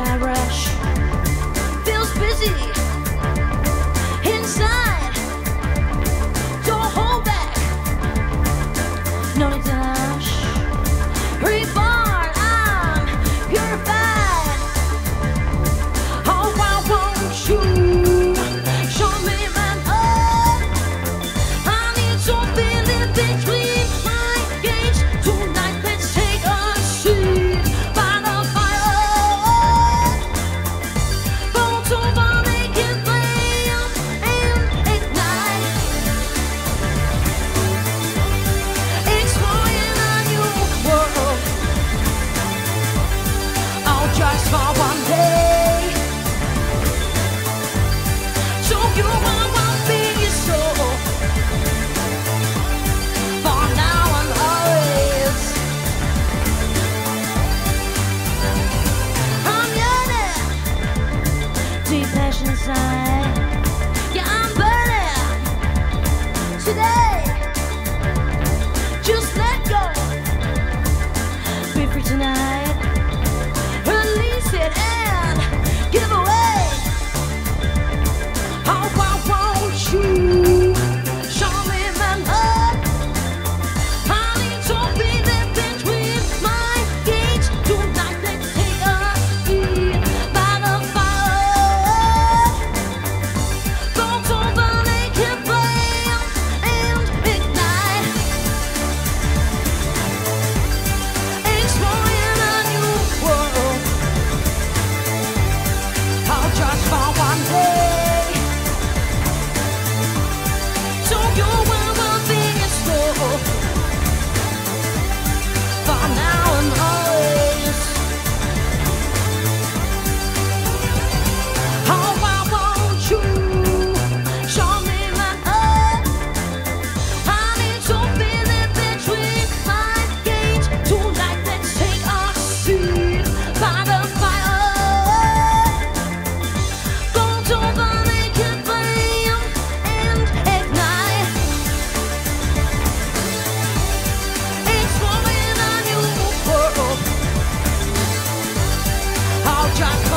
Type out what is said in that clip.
I rush. Feels busy inside. Don't hold back. No need to rush. Reborn, I'm purified. Oh, why won't you show me my own? I need something in between my gates. Tonight, let's take a seat by the fire. Don't over make it flame and ignite. Exploring a new world. I'll just for one day. So you are my big soul. For now and always, I'm yearning deep passion inside. Yeah, I'm burning today. Just let go. Be free tonight. Release it and give away. Oh, why won't you show me my love? I need something in between my gates. Tonight, let's take a seat by the fire. Don't over make it flame and ignite. Exploring a new world. I'll just for one day. So you will be in store. For now and always. Oh, why won't you show me my love? I need something in between my gates. Tonight, let's take a seat by the fire. Don't over make it flame and ignite. Exploring a new world. I'll just